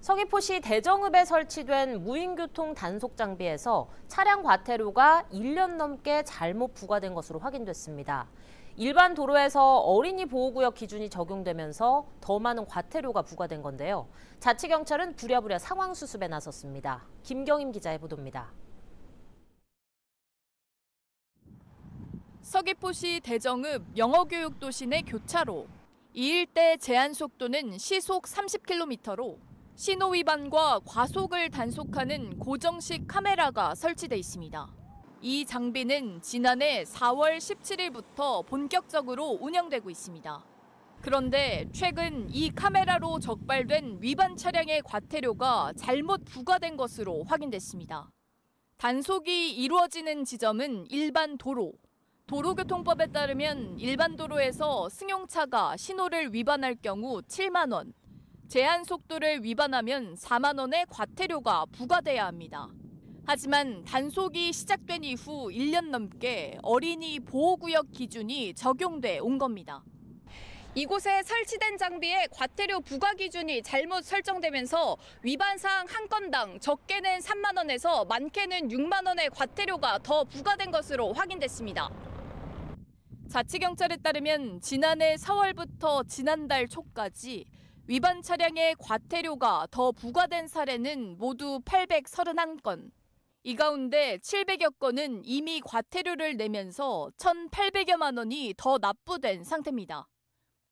서귀포시 대정읍에 설치된 무인교통 단속 장비에서 차량 과태료가 1년 넘게 잘못 부과된 것으로 확인됐습니다. 일반 도로에서 어린이 보호구역 기준이 적용되면서 더 많은 과태료가 부과된 건데요. 자치경찰은 부랴부랴 상황 수습에 나섰습니다. 김경임 기자의 보도입니다. 서귀포시 대정읍 영어교육도시 내 교차로. 이 일대 제한 속도는 시속 30km로 신호위반과 과속을 단속하는 고정식 카메라가 설치돼 있습니다. 이 장비는 지난해 4월 17일부터 본격적으로 운영되고 있습니다. 그런데 최근 이 카메라로 적발된 위반 차량의 과태료가 잘못 부과된 것으로 확인됐습니다. 단속이 이루어지는 지점은 일반 도로. 도로교통법에 따르면 일반 도로에서 승용차가 신호를 위반할 경우 7만 원, 제한 속도를 위반하면 4만 원의 과태료가 부과돼야 합니다. 하지만 단속이 시작된 이후 1년 넘게 어린이 보호구역 기준이 적용돼 온 겁니다. 이곳에 설치된 장비의 과태료 부과 기준이 잘못 설정되면서 위반 사항 한 건당 적게는 3만 원에서 많게는 6만 원의 과태료가 더 부과된 것으로 확인됐습니다. 자치경찰에 따르면 지난해 4월부터 지난달 초까지 위반 차량의 과태료가 더 부과된 사례는 모두 831건. 이 가운데 700여 건은 이미 과태료를 내면서 1,800여만 원이 더 납부된 상태입니다.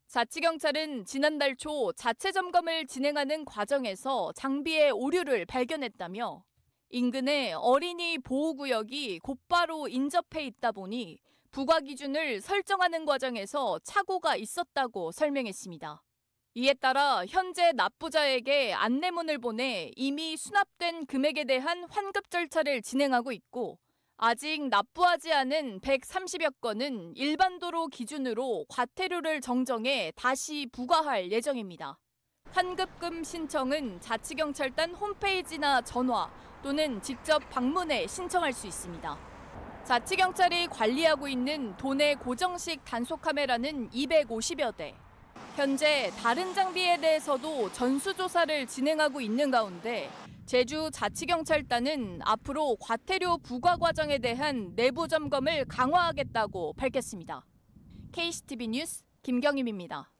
자치경찰은 지난달 초 자체 점검을 진행하는 과정에서 장비의 오류를 발견했다며 인근의 어린이 보호구역이 곧바로 인접해 있다 보니 부과 기준을 설정하는 과정에서 착오가 있었다고 설명했습니다. 이에 따라 현재 납부자에게 안내문을 보내 이미 수납된 금액에 대한 환급 절차를 진행하고 있고 아직 납부하지 않은 130여 건은 일반 도로 기준으로 과태료를 정정해 다시 부과할 예정입니다. 환급금 신청은 자치경찰단 홈페이지나 전화 또는 직접 방문해 신청할 수 있습니다. 자치경찰이 관리하고 있는 도내 고정식 단속 카메라는 250여 대. 현재 다른 장비에 대해서도 전수조사를 진행하고 있는 가운데 제주 자치경찰단은 앞으로 과태료 부과 과정에 대한 내부 점검을 강화하겠다고 밝혔습니다. KCTV 뉴스 김경임입니다.